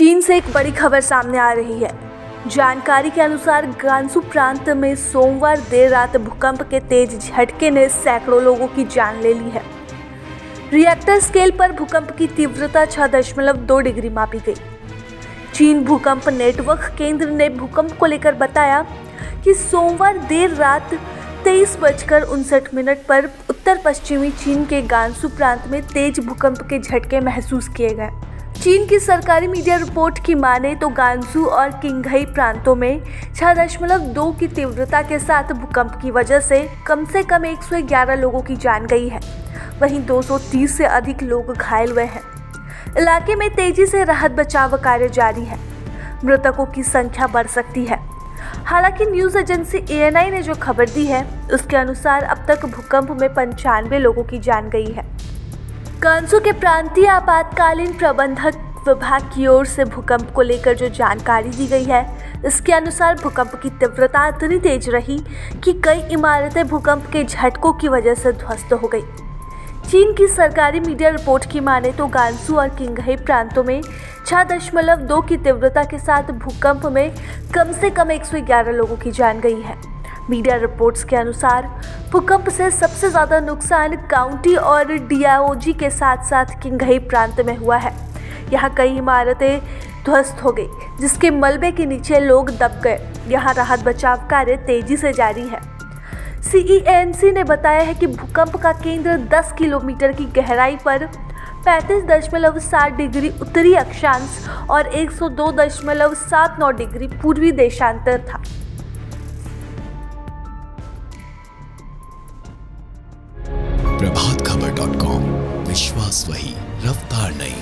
चीन से एक बड़ी खबर सामने आ रही है। जानकारी के अनुसार गांसु प्रांत में सोमवार देर रात भूकंप के तेज झटके ने सैकड़ों लोगों की जान ले ली है। रिएक्टर स्केल पर भूकंप की तीव्रता 6.2 डिग्री मापी गई। चीन भूकंप नेटवर्क केंद्र ने भूकंप को लेकर बताया कि सोमवार देर रात 23:59 पर उत्तर पश्चिमी चीन के गांसु प्रांत में तेज भूकंप के झटके महसूस किए गए। चीन की सरकारी मीडिया रिपोर्ट की माने तो गांसु और किंगहाई प्रांतों में 6.2 की तीव्रता के साथ भूकंप की वजह से कम 111 लोगों की जान गई है, वहीं 230 से अधिक लोग घायल हुए हैं। इलाके में तेजी से राहत बचाव कार्य जारी है। मृतकों की संख्या बढ़ सकती है। हालांकि न्यूज एजेंसी एएनआई ने जो खबर दी है उसके अनुसार अब तक भूकंप में 95 लोगों की जान गई है। गांसु के प्रांतीय आपातकालीन प्रबंधक विभाग की ओर से भूकंप को लेकर जो जानकारी दी गई है इसके अनुसार भूकंप की तीव्रता इतनी तेज रही कि कई इमारतें भूकंप के झटकों की वजह से ध्वस्त हो गई। चीन की सरकारी मीडिया रिपोर्ट की माने तो गांसु और किंगहाई प्रांतों में 6.2 की तीव्रता के साथ भूकंप में कम से कम 111 लोगों की जान गई है। मीडिया रिपोर्ट्स के अनुसार भूकंप से सबसे ज़्यादा नुकसान काउंटी और डीआईओजी के साथ साथ किंगहाई प्रांत में हुआ है। यहाँ कई इमारतें ध्वस्त हो गई जिसके मलबे के नीचे लोग दब गए। यहाँ राहत बचाव कार्य तेजी से जारी है। सीएनसी ने बताया है कि भूकंप का केंद्र 10 किलोमीटर की गहराई पर 35.7 डिग्री उत्तरी अक्षांश और 102.79 डिग्री पूर्वी देशांतर था। प्रभात खबर.com, विश्वास वही, रफ्तार नहीं।